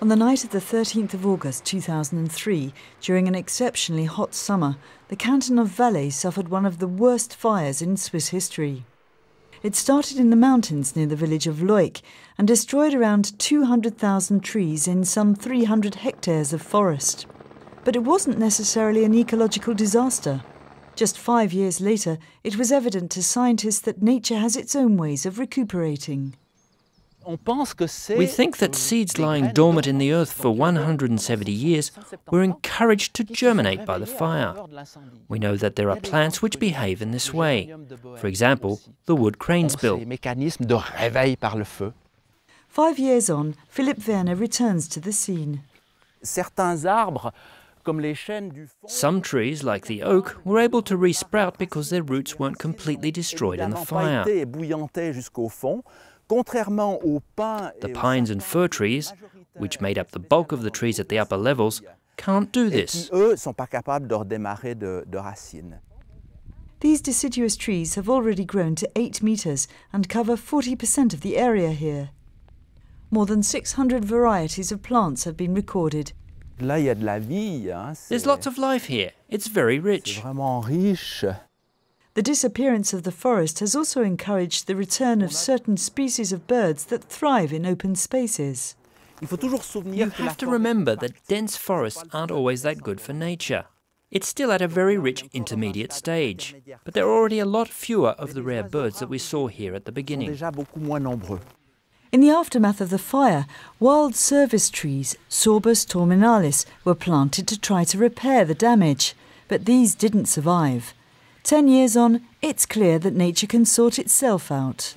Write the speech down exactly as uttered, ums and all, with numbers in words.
On the night of the thirteenth of August two thousand three, during an exceptionally hot summer, the canton of Valais suffered one of the worst fires in Swiss history. It started in the mountains near the village of Leuk and destroyed around two hundred thousand trees in some three hundred hectares of forest. But it wasn't necessarily an ecological disaster. Just five years later, it was evident to scientists that nature has its own ways of recuperating. We think that seeds lying dormant in the earth for one hundred seventy years were encouraged to germinate by the fire. We know that there are plants which behave in this way. For example, the wood cranesbill. Five years on, Philippe Werner returns to the scene. Some trees, like the oak, were able to re-sprout because their roots weren't completely destroyed in the fire. The pines and fir trees, which made up the bulk of the trees at the upper levels, can't do this. These deciduous trees have already grown to eight metres and cover forty percent of the area here. More than six hundred varieties of plants have been recorded. There's lots of life here. It's very rich. The disappearance of the forest has also encouraged the return of certain species of birds that thrive in open spaces. You have to remember that dense forests aren't always that good for nature. It's still at a very rich intermediate stage, but there are already a lot fewer of the rare birds that we saw here at the beginning. In the aftermath of the fire, wild service trees, Sorbus torminalis, were planted to try to repair the damage, but these didn't survive. Ten years on, it's clear that nature can sort itself out.